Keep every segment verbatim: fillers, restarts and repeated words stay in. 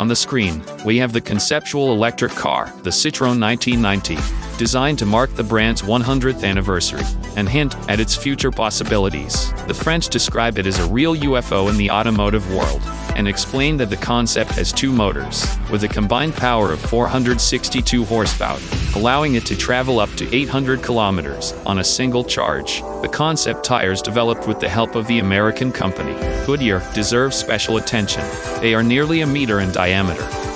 On the screen, we have the conceptual electric car, the Citroën nineteen ninety, designed to mark the brand's one hundredth anniversary and hint at its future possibilities. The French describe it as a real U F O in the automotive world, and explain that the concept has two motors, with a combined power of four hundred sixty-two horsepower, allowing it to travel up to eight hundred kilometers on a single charge. The concept tires developed with the help of the American company Goodyear deserve special attention. They are nearly a meter in diameter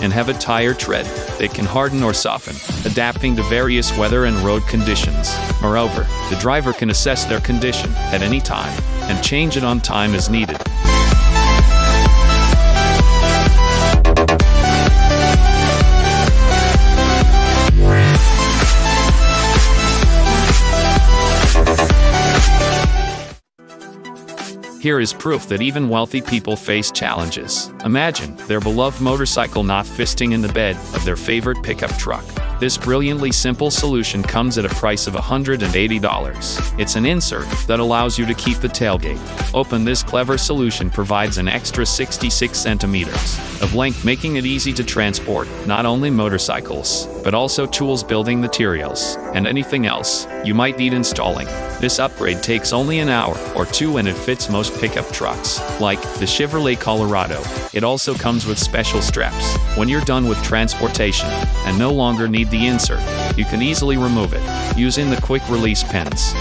and have a tire tread that can harden or soften, adapting to various weather and road conditions. Moreover, the driver can assess their condition at any time and change it on time as needed. Here is proof that even wealthy people face challenges. Imagine their beloved motorcycle not fisting in the bed of their favorite pickup truck. This brilliantly simple solution comes at a price of one hundred eighty dollars. It's an insert that allows you to keep the tailgate open. This clever solution provides an extra sixty-six centimeters of length, making it easy to transport not only motorcycles, but also tools, building materials, and anything else you might need installing. This upgrade takes only an hour or two, and it fits most pickup trucks, like the Chevrolet Colorado. It also comes with special straps. When you're done with transportation and no longer need the insert, you can easily remove it using the quick release pins.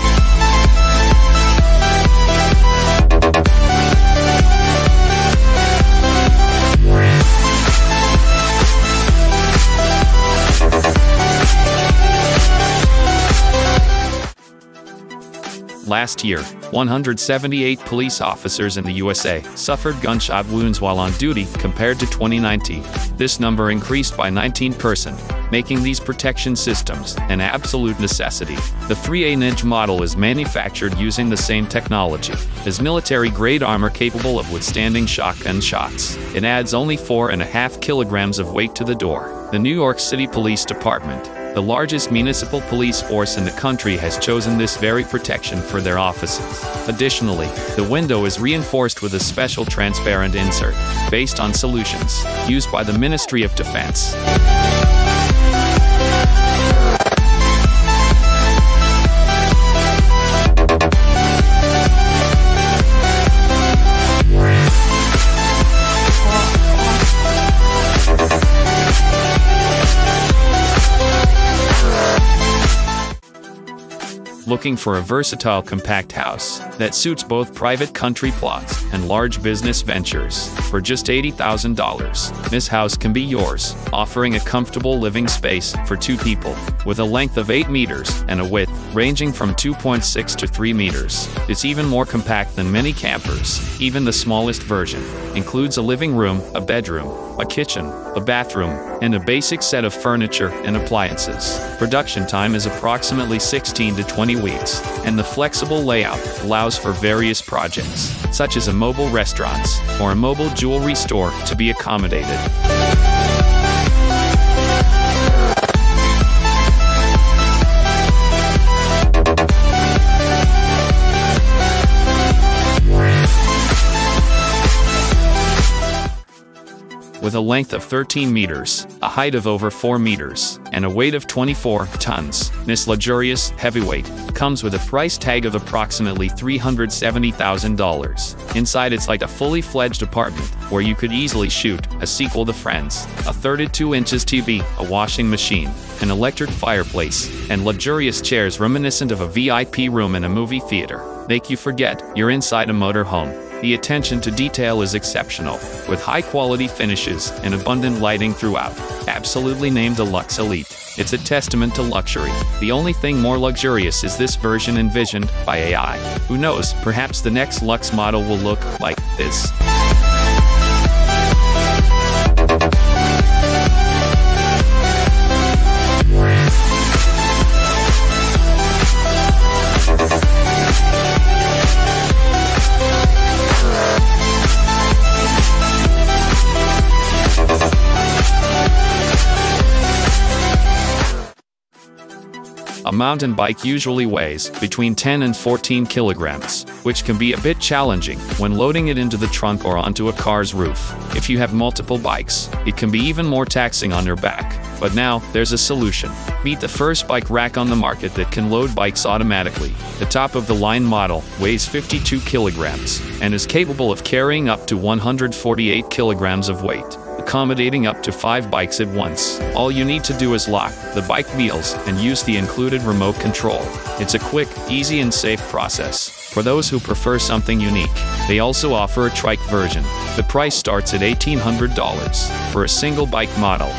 Last year, one hundred seventy-eight police officers in the U S A suffered gunshot wounds while on duty compared to twenty nineteen. This number increased by nineteen percent, making these protection systems an absolute necessity. The three A Ninja model is manufactured using the same technology as military-grade armor, capable of withstanding shotgun shots. It adds only four point five kilograms of weight to the door. The New York City Police Department, the largest municipal police force in the country, has chosen this very protection for their offices. Additionally, the window is reinforced with a special transparent insert based on solutions used by the Ministry of Defense. Looking for a versatile compact house that suits both private country plots and large business ventures? For just eighty thousand dollars, this house can be yours, offering a comfortable living space for two people, with a length of eight meters and a width ranging from two point six to three meters. It's even more compact than many campers. Even the smallest version includes a living room, a bedroom, a kitchen, a bathroom, and a basic set of furniture and appliances. Production time is approximately sixteen to twenty weeks, and the flexible layout allows for various projects, such as a mobile restaurant or a mobile jewelry store, to be accommodated. With a length of thirteen meters, a height of over four meters, and a weight of twenty-four tons, this luxurious heavyweight comes with a price tag of approximately three hundred seventy thousand dollars. Inside, it's like a fully fledged apartment where you could easily shoot a sequel to Friends, a thirty-two inches T V, a washing machine, an electric fireplace, and luxurious chairs reminiscent of a V I P room in a movie theater. Make you forget you're inside a motorhome. The attention to detail is exceptional, with high-quality finishes and abundant lighting throughout. Absolutely named a Lux Elite, it's a testament to luxury. The only thing more luxurious is this version envisioned by A I. Who knows, perhaps the next Lux model will look like this. A mountain bike usually weighs between ten and fourteen kilograms, which can be a bit challenging when loading it into the trunk or onto a car's roof. If you have multiple bikes, it can be even more taxing on your back. But now, there's a solution. Meet the first bike rack on the market that can load bikes automatically. The top-of-the-line model weighs fifty-two kilograms and is capable of carrying up to one hundred forty-eight kilograms of weight, accommodating up to five bikes at once. All you need to do is lock the bike wheels and use the included remote control. It's a quick, easy and safe process. For those who prefer something unique, they also offer a trike version. The price starts at eighteen hundred dollars for a single bike model.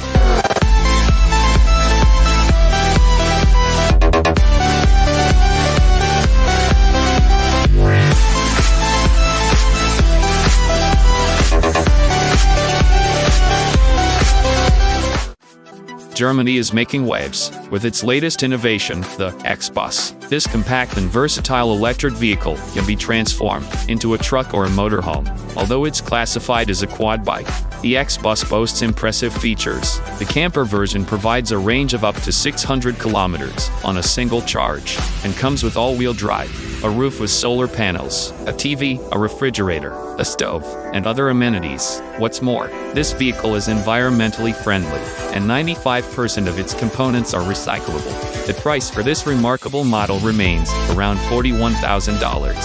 Germany is making waves with its latest innovation, the X-Bus. This compact and versatile electric vehicle can be transformed into a truck or a motorhome. Although it's classified as a quad bike, the X-Bus boasts impressive features. The camper version provides a range of up to six hundred kilometers on a single charge and comes with all-wheel drive, a roof with solar panels, a T V, a refrigerator, a stove, and other amenities. What's more, this vehicle is environmentally friendly, and ninety-five percent of its components are recyclable. The price for this remarkable model remains around forty-one thousand dollars.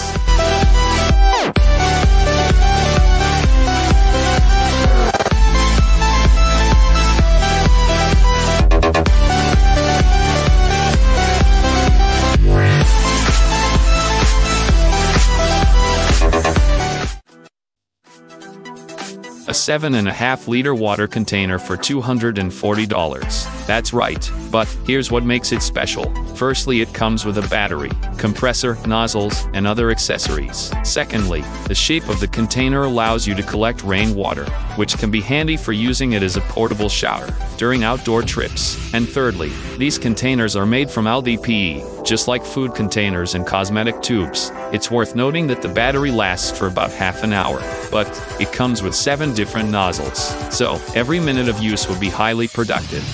A seven point five liter water container for two hundred forty dollars. That's right, but here's what makes it special. Firstly, it comes with a battery, compressor, nozzles, and other accessories. Secondly, the shape of the container allows you to collect rainwater, which can be handy for using it as a portable shower during outdoor trips. And thirdly, these containers are made from L D P E, just like food containers and cosmetic tubes. It's worth noting that the battery lasts for about half an hour, but it comes with seven different nozzles, so every minute of use will be highly productive.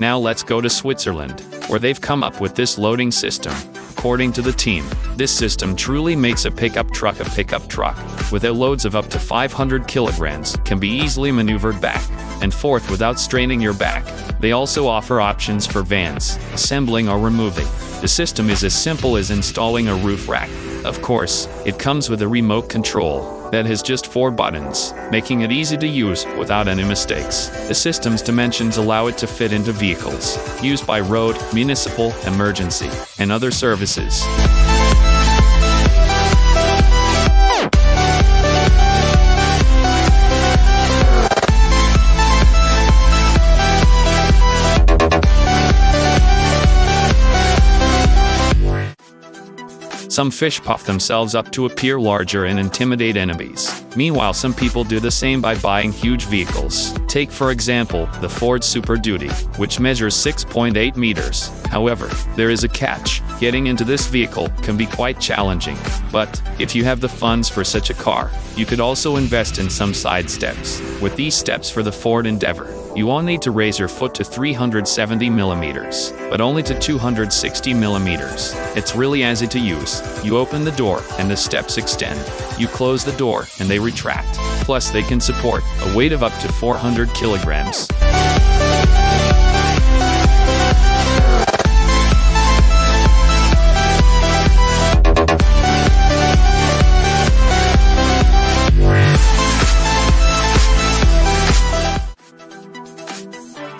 Now let's go to Switzerland, where they've come up with this loading system. According to the team, this system truly makes a pickup truck a pickup truck, with loads of up to five hundred kilograms can be easily maneuvered back and forth without straining your back. They also offer options for vans, assembling or removing. The system is as simple as installing a roof rack. Of course, it comes with a remote control that has just four buttons, making it easy to use without any mistakes. The system's dimensions allow it to fit into vehicles used by road, municipal, emergency, and other services. Some fish puff themselves up to appear larger and intimidate enemies. Meanwhile, some people do the same by buying huge vehicles. Take, for example, the Ford Super Duty, which measures six point eight meters. However, there is a catch. Getting into this vehicle can be quite challenging. But if you have the funds for such a car, you could also invest in some side steps. With these steps for the Ford Endeavor, you all need to raise your foot to three hundred seventy millimeters, but only to two hundred sixty millimeters. It's really easy to use. You open the door and the steps extend. You close the door and they retract. Plus, they can support a weight of up to four hundred kilograms.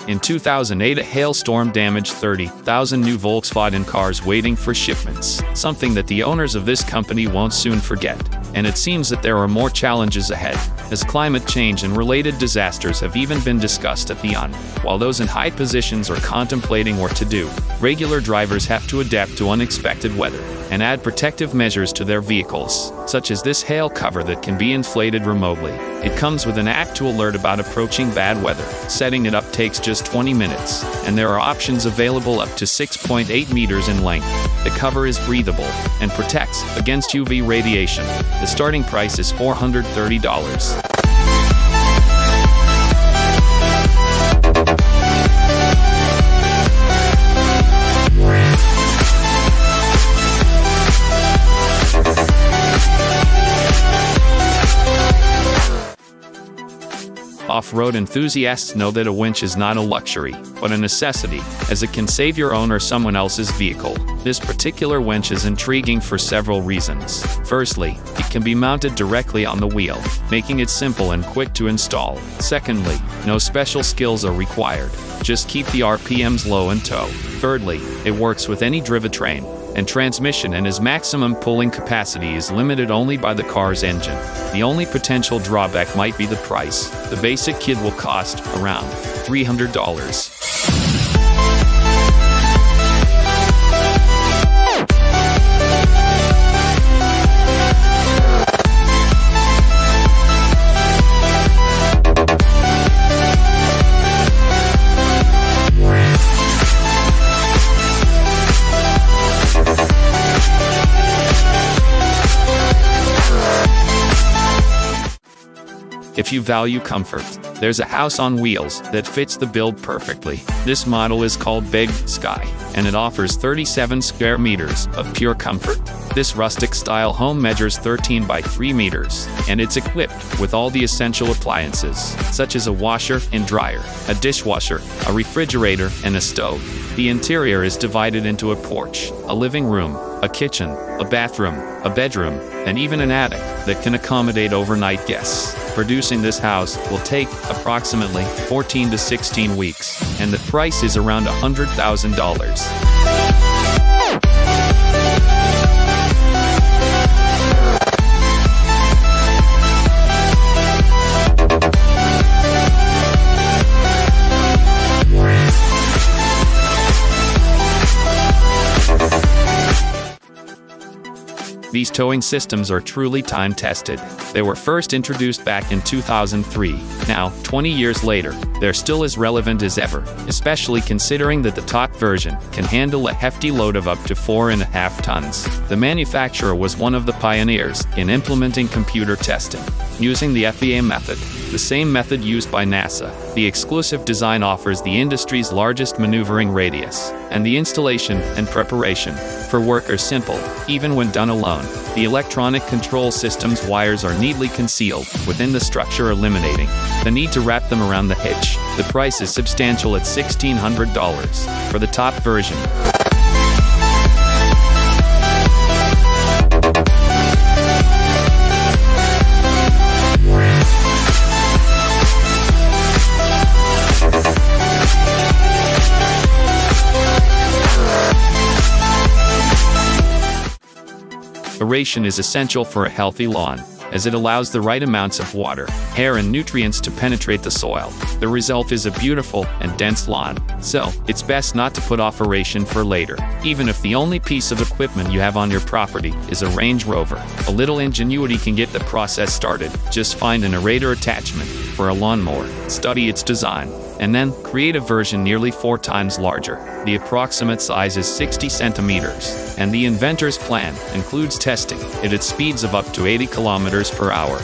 In two thousand eight, a hailstorm damaged thirty thousand new Volkswagen cars waiting for shipments, something that the owners of this company won't soon forget. And it seems that there are more challenges ahead, as climate change and related disasters have even been discussed at the U N. While those in high positions are contemplating what to do, regular drivers have to adapt to unexpected weather and add protective measures to their vehicles, such as this hail cover that can be inflated remotely. It comes with an app to alert about approaching bad weather. Setting it up takes just twenty minutes, and there are options available up to six point eight meters in length. The cover is breathable and protects against U V radiation. The starting price is four hundred thirty dollars. Off-road enthusiasts know that a winch is not a luxury, but a necessity, as it can save your own or someone else's vehicle. This particular winch is intriguing for several reasons. Firstly, it can be mounted directly on the wheel, making it simple and quick to install. Secondly, no special skills are required. Just keep the R P Ms low and tow. Thirdly, it works with any drivetrain and transmission, and his maximum pulling capacity is limited only by the car's engine. The only potential drawback might be the price. The basic kit will cost around three hundred dollars. If you value comfort, there's a house on wheels that fits the build perfectly. This model is called Big Sky, and it offers thirty-seven square meters of pure comfort. This rustic-style home measures thirteen by three meters, and it's equipped with all the essential appliances, such as a washer and dryer, a dishwasher, a refrigerator, and a stove. The interior is divided into a porch, a living room, a kitchen, a bathroom, a bedroom, and even an attic that can accommodate overnight guests. Producing this house will take approximately fourteen to sixteen weeks, and the price is around one hundred thousand dollars. These towing systems are truly time-tested. They were first introduced back in two thousand three. Now, twenty years later, they're still as relevant as ever, especially considering that the top version can handle a hefty load of up to four and a half tons. The manufacturer was one of the pioneers in implementing computer testing, using the F E A method, the same method used by NASA. The exclusive design offers the industry's largest maneuvering radius, and the installation and preparation for work are simple, even when done alone. The electronic control system's wires are neatly concealed within the structure, eliminating the need to wrap them around the hitch. The price is substantial at one thousand six hundred dollars for the top version. Aeration is essential for a healthy lawn, as it allows the right amounts of water, air, and nutrients to penetrate the soil. The result is a beautiful and dense lawn, so it's best not to put off aeration for later. Even if the only piece of equipment you have on your property is a Range Rover, a little ingenuity can get the process started. Just find an aerator attachment for a lawnmower, study its design, and then create a version nearly four times larger. The approximate size is sixty centimeters, and the inventor's plan includes testing it at speeds of up to eighty kilometers per hour.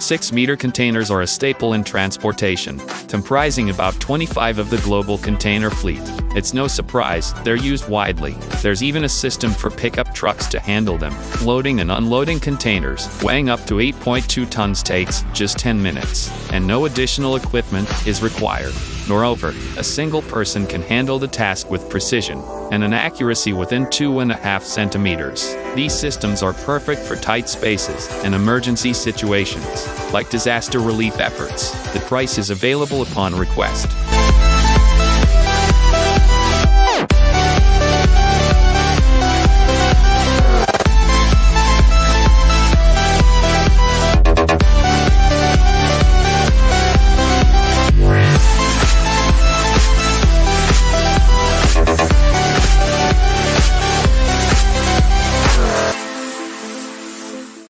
six meter containers are a staple in transportation, comprising about twenty-five percent of the global container fleet. It's no surprise they're used widely. There's even a system for pickup trucks to handle them. Loading and unloading containers weighing up to eight point two tons takes just ten minutes, and no additional equipment is required. Moreover, a single person can handle the task with precision and an accuracy within two and a half centimeters. These systems are perfect for tight spaces and emergency situations, like disaster relief efforts. The price is available upon request.